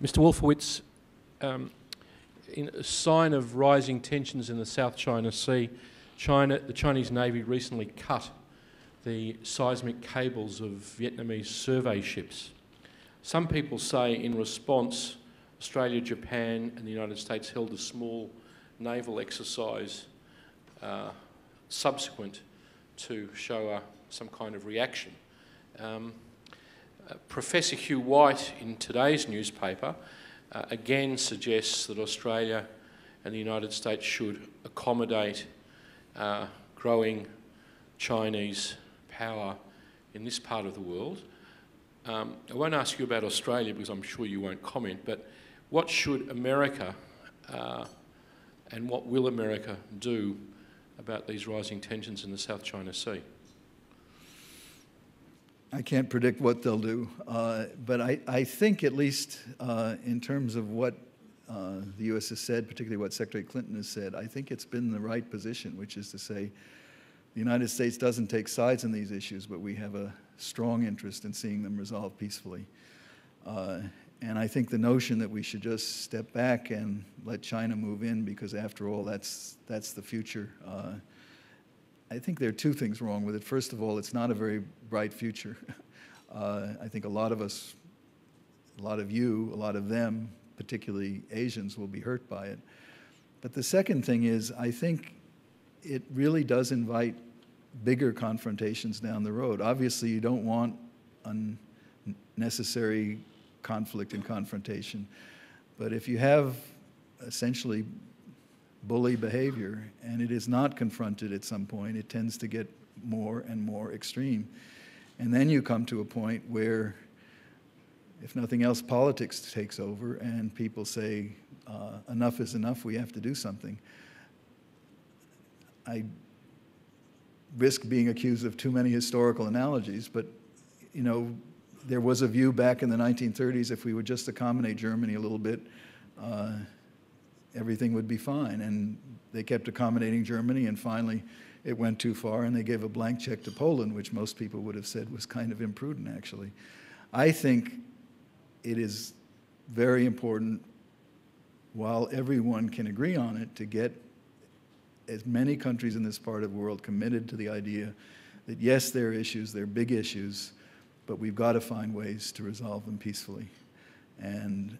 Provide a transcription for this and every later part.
Mr Wolfowitz, in a sign of rising tensions in the South China Sea, the Chinese Navy recently cut the seismic cables of Vietnamese survey ships. Some people say in response, Australia, Japan and the United States held a small naval exercise subsequent to show some kind of reaction. Professor Hugh White in today's newspaper again suggests that Australia and the United States should accommodate growing Chinese power in this part of the world. I won't ask you about Australia because I'm sure you won't comment, but what should America and what will America do about these rising tensions in the South China Sea? I can't predict what they'll do, but I think at least in terms of what the US has said, particularly what Secretary Clinton has said, I think it's been the right position, which is to say the United States doesn't take sides in these issues, but we have a strong interest in seeing them resolved peacefully. And I think the notion that we should just step back and let China move in, because after all, that's the future. I think there are two things wrong with it. First of all, it's not a very bright future. I think a lot of us, a lot of you, a lot of them, particularly Asians, will be hurt by it. But the second thing is, I think it really does invite bigger confrontations down the road. Obviously, you don't want unnecessary conflict and confrontation. But if you have essentially bully behavior, and it is not confronted at some point, it tends to get more and more extreme. And then you come to a point where, if nothing else, politics takes over and people say, enough is enough, we have to do something. I risk being accused of too many historical analogies, but you know, there was a view back in the 1930s, if we would just accommodate Germany a little bit, everything would be fine. And they kept accommodating Germany, and finally it went too far, and they gave a blank check to Poland, which most people would have said was kind of imprudent, actually. I think it is very important, while everyone can agree on it, to get as many countries in this part of the world committed to the idea that, yes, there are issues, they're big issues, but we've got to find ways to resolve them peacefully. And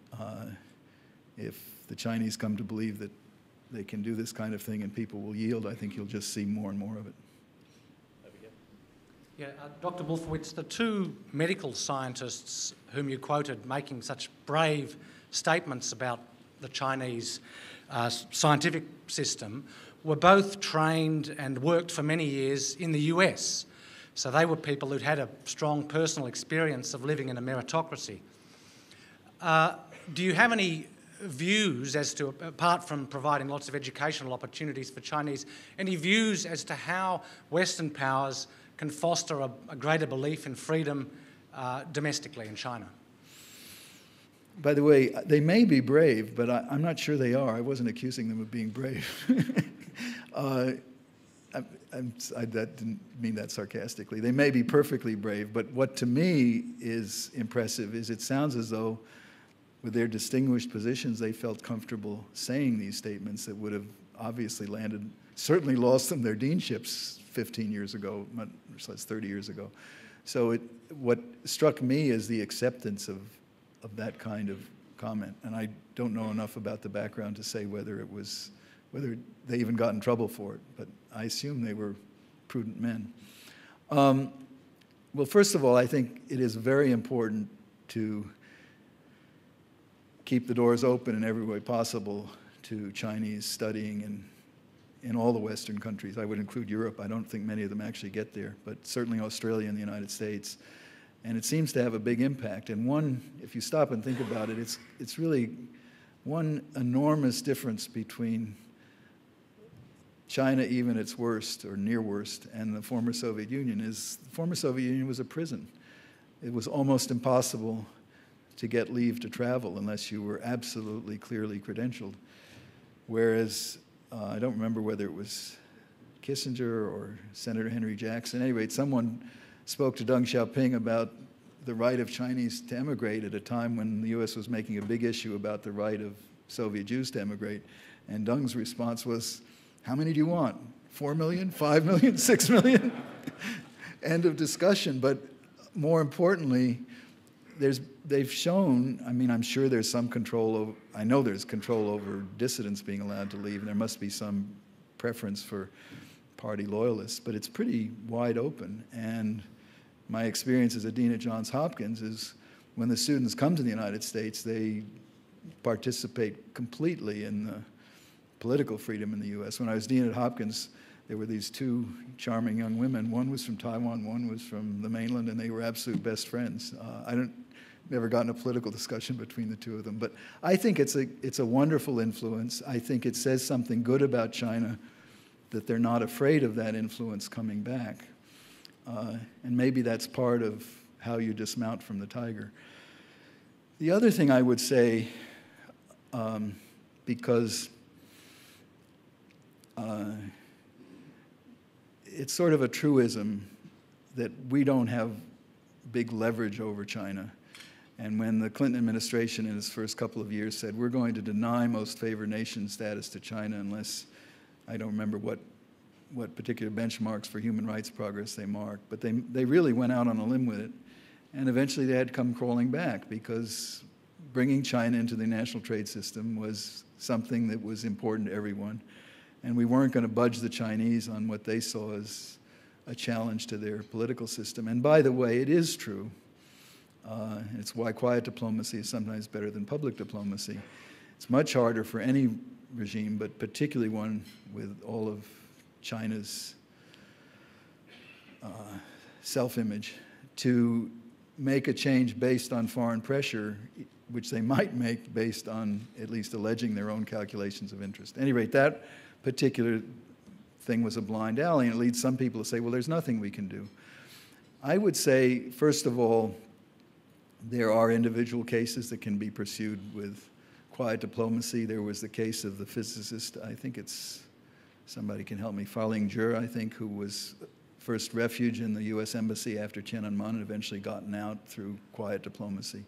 if the Chinese come to believe that they can do this kind of thing and people will yield, I think you'll just see more and more of it. Yeah, Dr. Wolfowitz, the two medical scientists whom you quoted making such brave statements about the Chinese scientific system were both trained and worked for many years in the US. So they were people who'd had a strong personal experience of living in a meritocracy. Do you have any views as to, apart from providing lots of educational opportunities for Chinese, any views as to how Western powers can foster a greater belief in freedom domestically in China? By the way, they may be brave, but I'm not sure they are. I wasn't accusing them of being brave. I didn't mean that sarcastically. They may be perfectly brave, but what to me is impressive is it sounds as though with their distinguished positions, they felt comfortable saying these statements that would have obviously landed, certainly lost them their deanships 15 years ago, much less 30 years ago. So what struck me is the acceptance of that kind of comment. And I don't know enough about the background to say whether they even got in trouble for it, but I assume they were prudent men. Well, first of all, I think it is very important to keep the doors open in every way possible to Chinese studying in all the Western countries. I would include Europe. I don't think many of them actually get there, but certainly Australia and the United States. And it seems to have a big impact. And one, if you stop and think about it, it's really one enormous difference between China, even its worst or near worst, and the former Soviet Union is the former Soviet Union was a prison. It was almost impossible to get leave to travel unless you were absolutely clearly credentialed. Whereas, I don't remember whether it was Kissinger or Senator Henry Jackson. Anyway, someone spoke to Deng Xiaoping about the right of Chinese to emigrate at a time when the US was making a big issue about the right of Soviet Jews to emigrate. And Deng's response was, how many do you want? 4 million, 5 million, 6 million? End of discussion. But more importantly, they've shown, I mean, I'm sure there's some control over, I know there's control over dissidents being allowed to leave, and there must be some preference for party loyalists, but it's pretty wide open. And my experience as a dean at Johns Hopkins is when the students come to the United States, they participate completely in the political freedom in the US. When I was dean at Hopkins, there were these two charming young women. One was from Taiwan, one was from the mainland, and they were absolute best friends. Never gotten a political discussion between the two of them. But I think it's a wonderful influence. I think it says something good about China that they're not afraid of that influence coming back. And maybe that's part of how you dismount from the tiger. The other thing I would say, because it's sort of a truism that we don't have big leverage over China. And when the Clinton administration in its first couple of years said, we're going to deny most favored nation status to China unless, I don't remember what particular benchmarks for human rights progress they marked, but they really went out on a limb with it. And eventually they had to come crawling back because bringing China into the national trade system was something that was important to everyone. And we weren't going to budge the Chinese on what they saw as a challenge to their political system. And by the way, it is true. It's why quiet diplomacy is sometimes better than public diplomacy. It's much harder for any regime, but particularly one with all of China's self-image, to make a change based on foreign pressure, which they might make based on at least alleging their own calculations of interest. At any rate, that particular thing was a blind alley, and it leads some people to say, well, there's nothing we can do. I would say, first of all, there are individual cases that can be pursued with quiet diplomacy. There was the case of the physicist, I think it's, somebody can help me, Fang Lizhi, I think, who was first refuge in the US Embassy after Tiananmen and eventually gotten out through quiet diplomacy.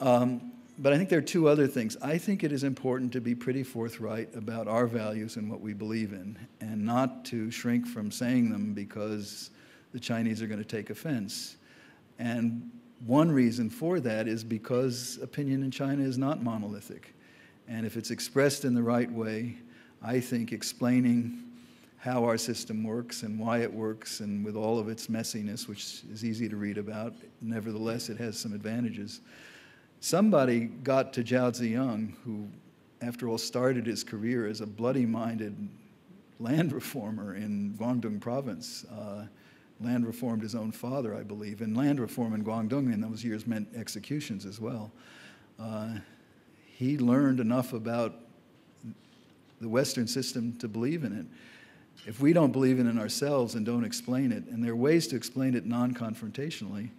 But I think there are two other things. I think it is important to be pretty forthright about our values and what we believe in, and not to shrink from saying them because the Chinese are going to take offense. And one reason for that is because opinion in China is not monolithic. And if it's expressed in the right way, I think explaining how our system works and why it works, and with all of its messiness, which is easy to read about, nevertheless, it has some advantages. Somebody got to Zhao Ziyang, who, after all, started his career as a bloody-minded land reformer in Guangdong province. Land reformed his own father, I believe. And land reform in Guangdong in those years meant executions as well. He learned enough about the Western system to believe in it. If we don't believe in it ourselves and don't explain it, and there are ways to explain it non-confrontationally,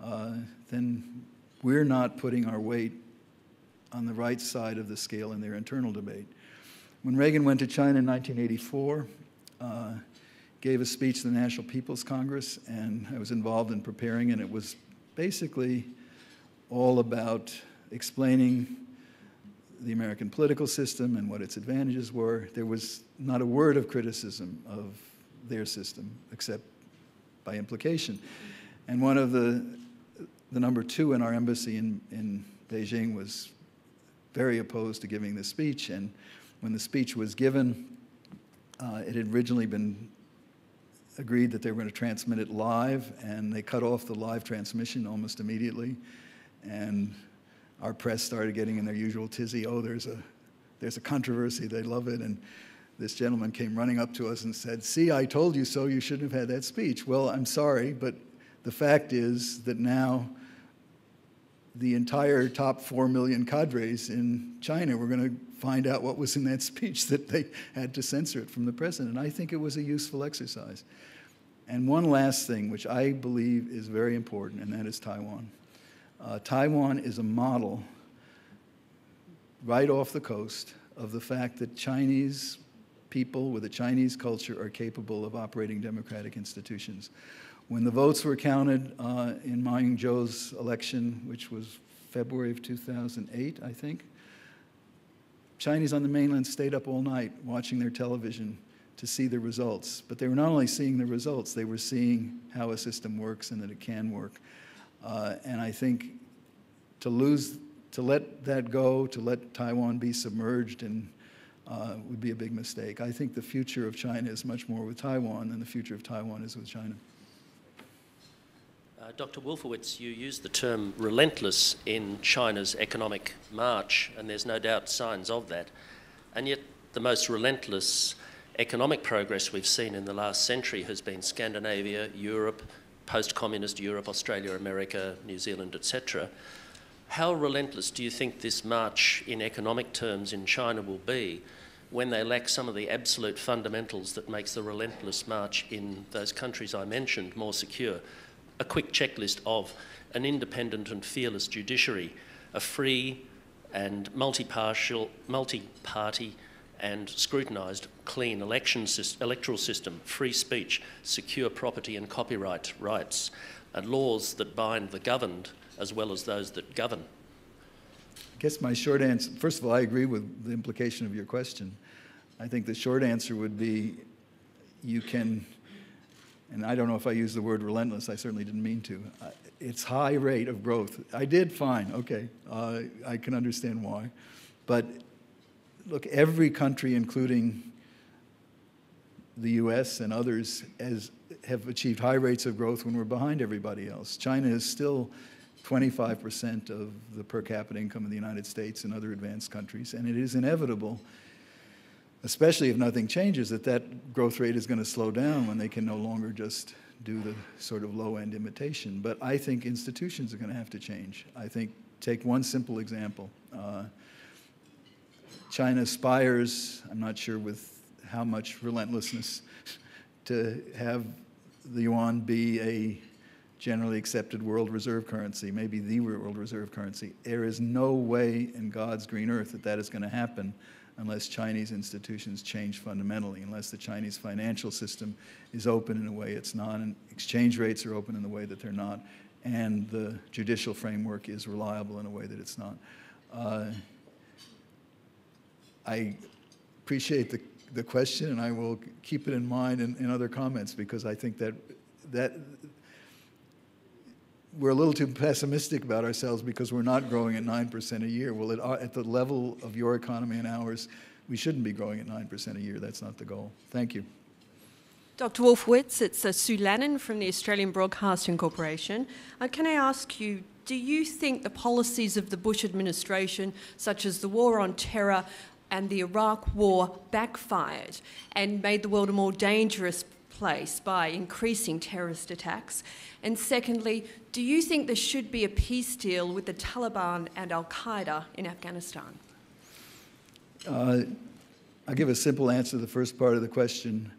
then we're not putting our weight on the right side of the scale in their internal debate. When Reagan went to China in 1984, gave a speech to the National People's Congress, and I was involved in preparing, and it was basically all about explaining the American political system and what its advantages were. There was not a word of criticism of their system, except by implication. And one of the number two in our embassy in Beijing was very opposed to giving the speech. And when the speech was given, it had originally been agreed that they were going to transmit it live, and they cut off the live transmission almost immediately. And our press started getting in their usual tizzy, oh, there's a controversy, they love it. And this gentleman came running up to us and said, see, I told you so, you shouldn't have had that speech. Well, I'm sorry, but the fact is that now the entire top 4 million cadres in China were going to find out what was in that speech that they had to censor it from the president. I think it was a useful exercise. And one last thing, which I believe is very important, and that is Taiwan. Taiwan is a model right off the coast of the fact that Chinese people with a Chinese culture are capable of operating democratic institutions. When the votes were counted in Ma Ying-jeou's election, which was February of 2008, I think, Chinese on the mainland stayed up all night watching their television to see the results. But they were not only seeing the results, they were seeing how a system works and that it can work. And I think to let that go, to let Taiwan be submerged and would be a big mistake. I think the future of China is much more with Taiwan than the future of Taiwan is with China. Dr. Wolfowitz, you used the term relentless in China's economic march, and there's no doubt signs of that. And yet the most relentless economic progress we've seen in the last century has been Scandinavia, Europe, post-communist Europe, Australia, America, New Zealand, etc. How relentless do you think this march in economic terms in China will be when they lack some of the absolute fundamentals that makes the relentless march in those countries I mentioned more secure? A quick checklist of an independent and fearless judiciary, a free and multi-party and scrutinised clean electoral system, free speech, secure property and copyright rights, and laws that bind the governed as well as those that govern. I guess my short answer, first of all, I agree with the implication of your question. I think the short answer would be you can, and I don't know if I used the word relentless, I certainly didn't mean to. It's high rate of growth. I did fine, okay, I can understand why. But look, every country, including the US and others, have achieved high rates of growth when we're behind everybody else. China is still 25% of the per capita income of the United States and other advanced countries, and it is inevitable, especially if nothing changes, that that growth rate is going to slow down when they can no longer just do the sort of low-end imitation. But I think institutions are going to have to change. I think, take one simple example. China aspires, I'm not sure with how much relentlessness, to have the yuan be a generally accepted world reserve currency, maybe the world reserve currency. There is no way in God's green earth that that is going to happen unless Chinese institutions change fundamentally, unless the Chinese financial system is open in a way it's not, and exchange rates are open in the way that they're not, and the judicial framework is reliable in a way that it's not. I appreciate the question, and I will keep it in mind in other comments, because I think that we're a little too pessimistic about ourselves because we're not growing at 9% a year. Well, at the level of your economy and ours, we shouldn't be growing at 9% a year. That's not the goal. Thank you. Dr. Wolfowitz, it's Sue Lannan from the Australian Broadcasting Corporation. Can I ask you, do you think the policies of the Bush administration, such as the war on terror and the Iraq war, backfired and made the world a more dangerous place by increasing terrorist attacks? And secondly, do you think there should be a peace deal with the Taliban and Al-Qaeda in Afghanistan? I'll give a simple answer to the first part of the question.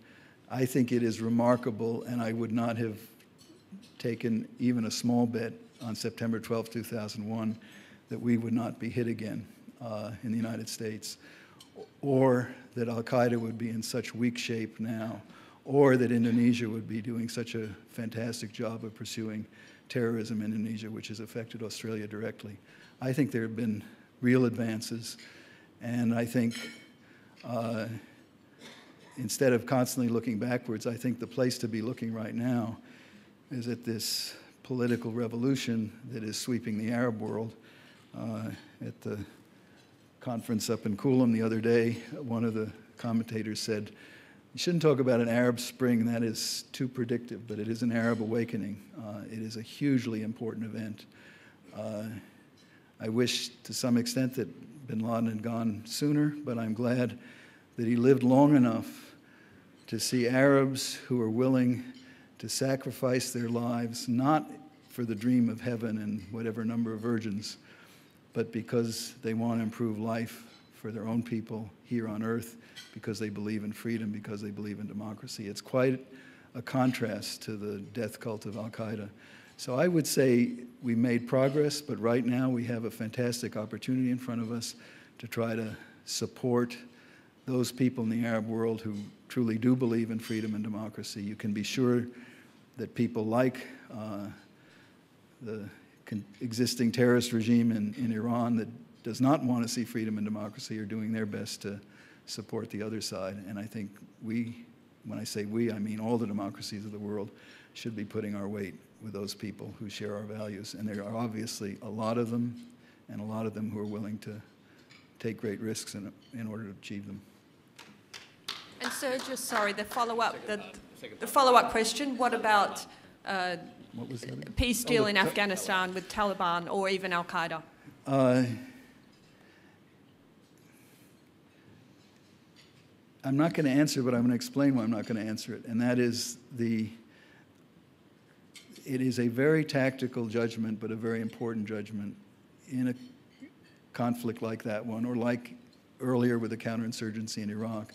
I think it is remarkable, and I would not have taken even a small bet on September 12, 2001, that we would not be hit again in the United States, or that Al-Qaeda would be in such weak shape now, or that Indonesia would be doing such a fantastic job of pursuing terrorism in Indonesia, which has affected Australia directly. I think there have been real advances, and I think instead of constantly looking backwards, I think the place to be looking right now is at this political revolution that is sweeping the Arab world. At the conference up in Kuala Lumpur the other day, one of the commentators said, "You shouldn't talk about an Arab Spring, that is too predictive, but it is an Arab awakening. It is a hugely important event." I wish to some extent that bin Laden had gone sooner, but I'm glad that he lived long enough to see Arabs who are willing to sacrifice their lives, not for the dream of heaven and whatever number of virgins, but because they want to improve life for their own people here on earth, because they believe in freedom, because they believe in democracy. It's quite a contrast to the death cult of Al-Qaeda. So I would say we made progress, but right now we have a fantastic opportunity in front of us to try to support those people in the Arab world who truly do believe in freedom and democracy. You can be sure that people like the existing terrorist regime in Iran that does not want to see freedom and democracy are doing their best to support the other side. And I think we, when I say we, I mean all the democracies of the world, should be putting our weight with those people who share our values. And there are obviously a lot of them, and a lot of them who are willing to take great risks in order to achieve them. And Serge, just sorry, the follow-up question, what about peace deal in Afghanistan with Taliban or even Al-Qaeda? I'm not going to answer, but I'm going to explain why I'm not going to answer it. And that is it is a very tactical judgment, but a very important judgment in a conflict like that one, or like earlier with the counterinsurgency in Iraq.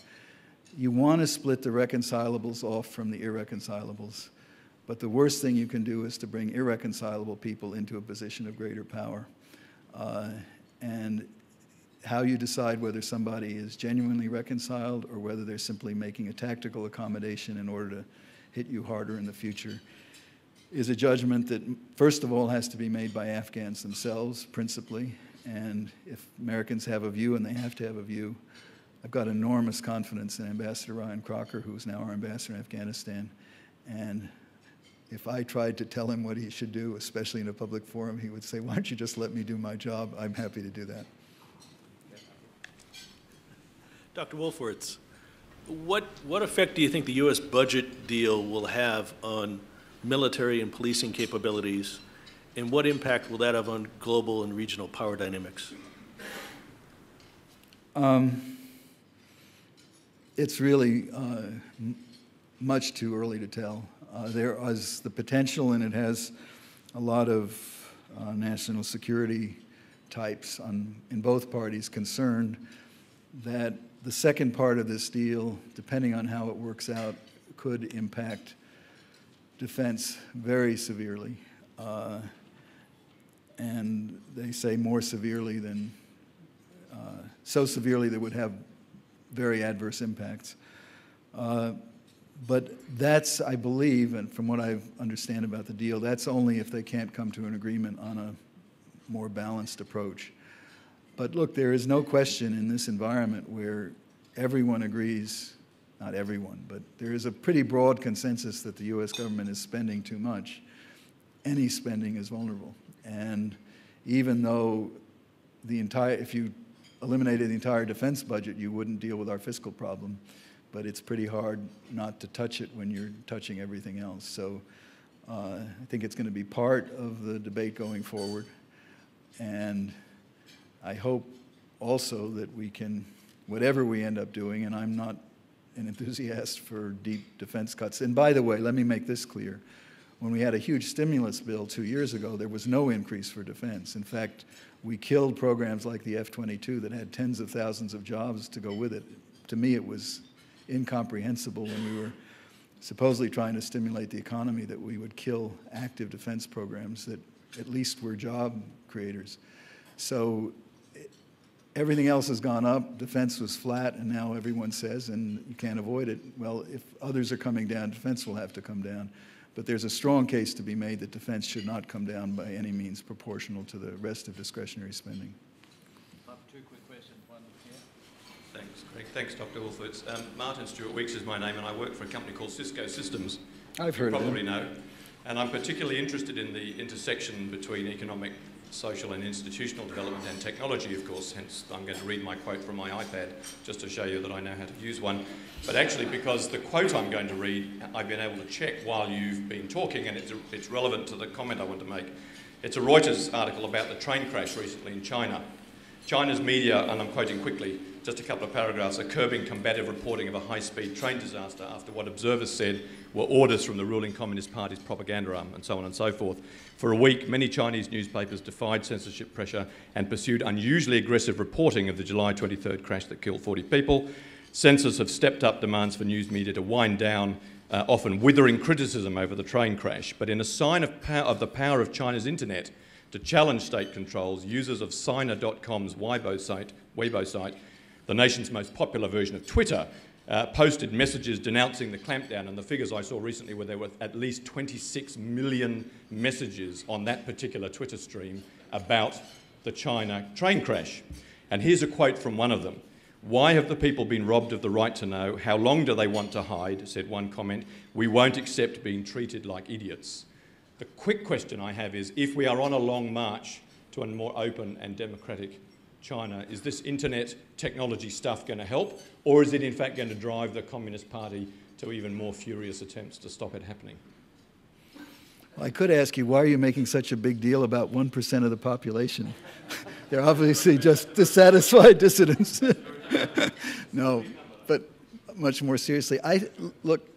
You want to split the reconcilables off from the irreconcilables, but the worst thing you can do is to bring irreconcilable people into a position of greater power. And how you decide whether somebody is genuinely reconciled or whether they're simply making a tactical accommodation in order to hit you harder in the future is a judgment that, first of all, has to be made by Afghans themselves, principally. And if Americans have a view, and they have to have a view, I've got enormous confidence in Ambassador Ryan Crocker, who is now our ambassador in Afghanistan. And if I tried to tell him what he should do, especially in a public forum, he would say, "Why don't you just let me do my job? I'm happy to do that." Dr. Wolfowitz, what effect do you think the U.S. budget deal will have on military and policing capabilities, and what impact will that have on global and regional power dynamics? It's really much too early to tell. There is the potential, and it has a lot of national security types in both parties concerned, that the second part of this deal, depending on how it works out, could impact defense very severely. And they say more severely than, so severely that would have very adverse impacts. But that's, I believe, and from what I understand about the deal, that's only if they can't come to an agreement on a more balanced approach. But look, there is no question in this environment where everyone agrees, not everyone, but there is a pretty broad consensus that the US government is spending too much. Any spending is vulnerable. And even though the entire, if you eliminated the entire defense budget, you wouldn't deal with our fiscal problem. But it's pretty hard not to touch it when you're touching everything else. So I think it's going to be part of the debate going forward. And I hope also that we can, whatever we end up doing, and I'm not an enthusiast for deep defense cuts. And by the way, let me make this clear. When we had a huge stimulus bill 2 years ago, there was no increase for defense. In fact, we killed programs like the F-22 that had tens of thousands of jobs to go with it. To me, it was incomprehensible when we were supposedly trying to stimulate the economy that we would kill active defense programs that at least were job creators. So everything else has gone up, defense was flat, and now everyone says, and you can't avoid it, well, if others are coming down, defense will have to come down. But there's a strong case to be made that defense should not come down by any means proportional to the rest of discretionary spending. I have two quick questions. One here. Thanks, Greg. Thanks, Dr. Wolfowitz. Martin Stewart Weeks is my name, and I work for a company called Cisco Systems. I've heard of it. You probably know. And I'm particularly interested in the intersection between economic, social and institutional development and technology, of course, hence I'm going to read my quote from my iPad just to show you that I know how to use one. But actually, because the quote I'm going to read, I've been able to check while you've been talking, and it's relevant to the comment I want to make. It's a Reuters article about the train crash recently in China. China's media, and I'm quoting quickly, just a couple of paragraphs, are curbing combative reporting of a high-speed train disaster after what observers said were orders from the ruling Communist Party's propaganda arm, and so on and so forth. For a week, many Chinese newspapers defied censorship pressure and pursued unusually aggressive reporting of the July 23rd crash that killed 40 people. Censors have stepped up demands for news media to wind down, often withering criticism over the train crash. But in a sign of the power of China's internet to challenge state controls, users of Sina.com's Weibo site, the nation's most popular version of Twitter, posted messages denouncing the clampdown, and the figures I saw recently were there were at least 26 million messages on that particular Twitter stream about the China train crash. And here's a quote from one of them. "Why have the people been robbed of the right to know? How long do they want to hide?" said one comment. "We won't accept being treated like idiots." The quick question I have is, if we are on a long march to a more open and democratic China, is this internet technology stuff going to help, or is it in fact going to drive the Communist Party to even more furious attempts to stop it happening? Well, I could ask you, why are you making such a big deal about 1% of the population? They're obviously just dissatisfied dissidents. No, but much more seriously, look,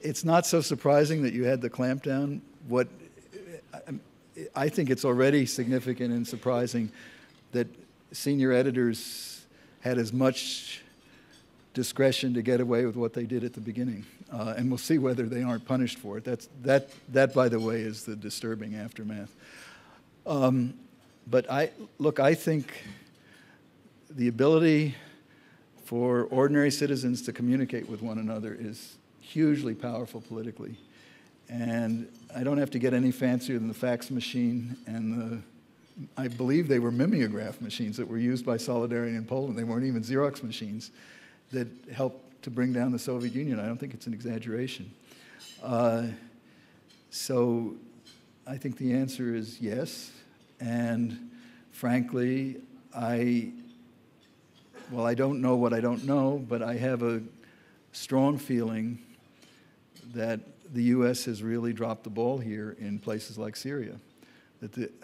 it's not so surprising that you had the clampdown. What I think it's already significant and surprising that senior editors had as much discretion to get away with what they did at the beginning. And we'll see whether they aren't punished for it. That, by the way, is the disturbing aftermath. But I think the ability for ordinary citizens to communicate with one another is hugely powerful politically. And I don't have to get any fancier than the fax machine and the, I believe they were mimeograph machines that were used by Solidarity in Poland. They weren't even Xerox machines that helped to bring down the Soviet Union. I don't think it's an exaggeration. So I think the answer is yes. And frankly, I don't know what I don't know, but I have a strong feeling that the U.S. has really dropped the ball here in places like Syria.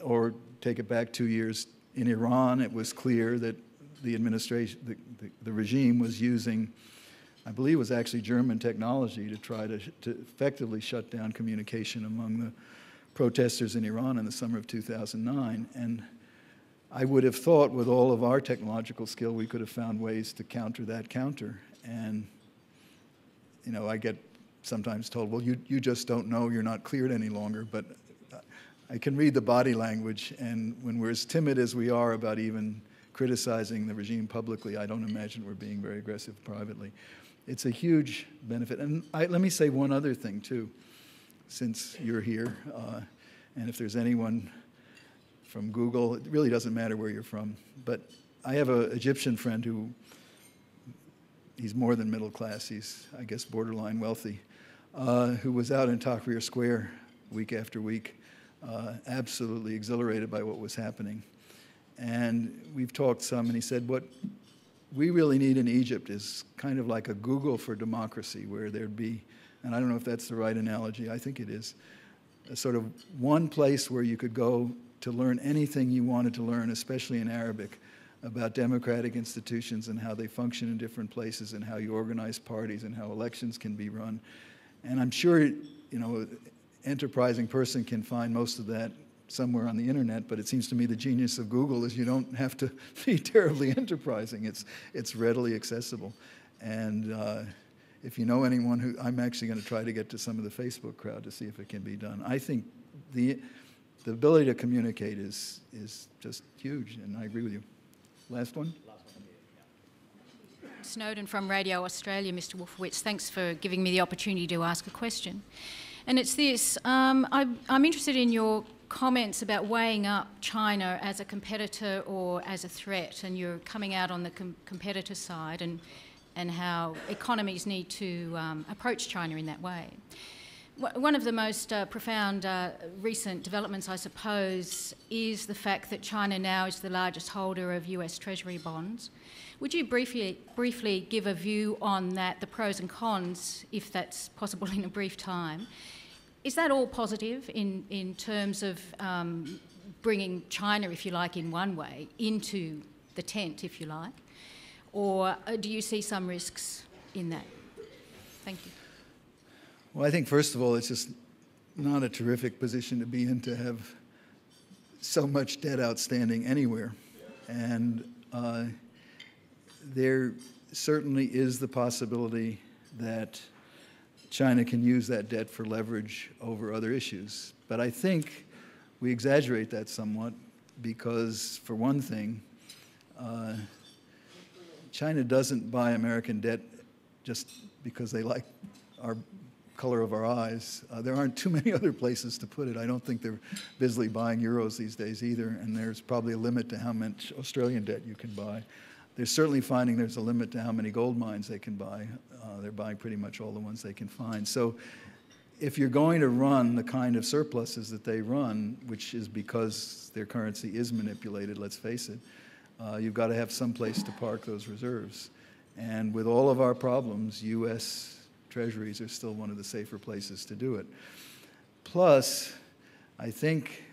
Or take it back 2 years, in Iran, it was clear that the administration, the regime was using, I believe it was actually German technology to try to effectively shut down communication among the protesters in Iran in the summer of 2009. And I would have thought with all of our technological skill, we could have found ways to counter that counter. And, you know, I get sometimes told, well, you just don't know, you're not cleared any longer, but I can read the body language, and when we're as timid as we are about even criticizing the regime publicly, I don't imagine we're being very aggressive privately. It's a huge benefit. And let me say one other thing, too, since you're here, and if there's anyone from Google, it really doesn't matter where you're from, but I have an Egyptian friend who, he's more than middle class, he's, I guess, borderline wealthy, who was out in Tahrir Square week after week, absolutely exhilarated by what was happening. And we've talked some, and he said, what we really need in Egypt is kind of like a Google for democracy, where there'd be, and I don't know if that's the right analogy, I think it is, a sort of one place where you could go to learn anything you wanted to learn, especially in Arabic, about democratic institutions and how they function in different places and how you organize parties and how elections can be run. And I'm sure, you know, an enterprising person can find most of that somewhere on the internet, but it seems to me the genius of Google is you don't have to be terribly enterprising. It's readily accessible. And if you know anyone who, I'm actually going to try to get to some of the Facebook crowd to see if it can be done. I think the ability to communicate is just huge, and I agree with you. Last one. Snowden from Radio Australia. Mr. Wolfowitz, thanks for giving me the opportunity to ask a question. And it's this. I'm interested in your comments about weighing up China as a competitor or as a threat, and you're coming out on the competitor side and how economies need to approach China in that way. One of the most profound recent developments, I suppose, is the fact that China now is the largest holder of US Treasury bonds. Would you briefly give a view on that, the pros and cons, if that's possible in a brief time? Is that all positive in terms of bringing China, if you like, in one way, into the tent, if you like? Or do you see some risks in that? Thank you. Well, I think, first of all, it's just not a terrific position to be in to have so much debt outstanding anywhere. And there certainly is the possibility that China can use that debt for leverage over other issues. But I think we exaggerate that somewhat because, for one thing, China doesn't buy American debt just because they like our color of our eyes. There aren't too many other places to put it. I don't think they're busily buying euros these days either, and there's probably a limit to how much Australian debt you can buy. They're certainly finding there's a limit to how many gold mines they can buy. They're buying pretty much all the ones they can find. So if you're going to run the kind of surpluses that they run, which is because their currency is manipulated, let's face it, you've got to have some place to park those reserves. And with all of our problems, US Treasuries are still one of the safer places to do it. Plus, I think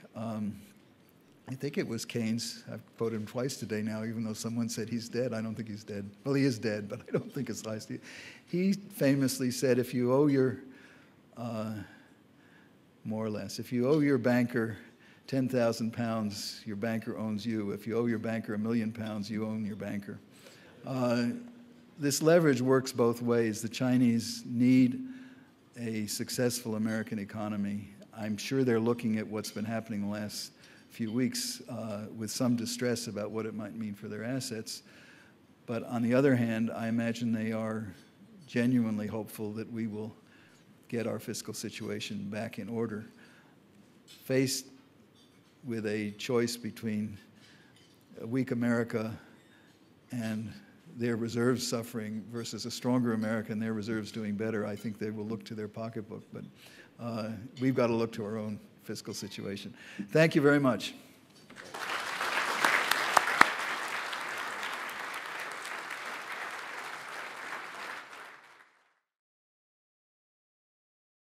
it was Keynes, I've quoted him twice today now, even though someone said he's dead. I don't think he's dead. Well, he is dead, but I don't think it's last year. He famously said, if you owe your, more or less, if you owe your banker 10,000 pounds, your banker owns you. If you owe your banker £1 million, you own your banker. This leverage works both ways. The Chinese need a successful American economy. I'm sure they're looking at what's been happening the last few weeks with some distress about what it might mean for their assets. But on the other hand, I imagine they are genuinely hopeful that we will get our fiscal situation back in order. Faced with a choice between a weak America and their reserves suffering versus a stronger America and their reserves doing better, I think they will look to their pocketbook. But we've got to look to our own fiscal situation. Thank you very much.